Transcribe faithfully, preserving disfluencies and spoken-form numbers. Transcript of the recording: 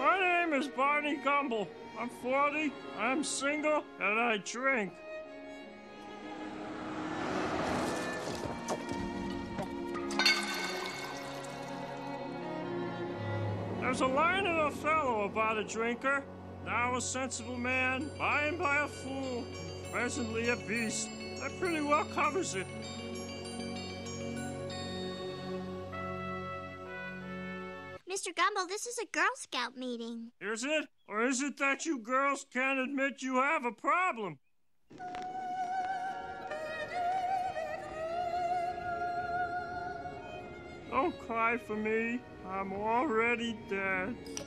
My name is Barney Gumble. I'm forty, I'm single, and I drink. There's a line in Othello about a drinker. Now a sensible man, by and by a fool, presently a beast. That pretty well covers it. Mister Gumble, this is a Girl Scout meeting. Is it? Or is it that you girls can't admit you have a problem? Don't cry for me. I'm already dead.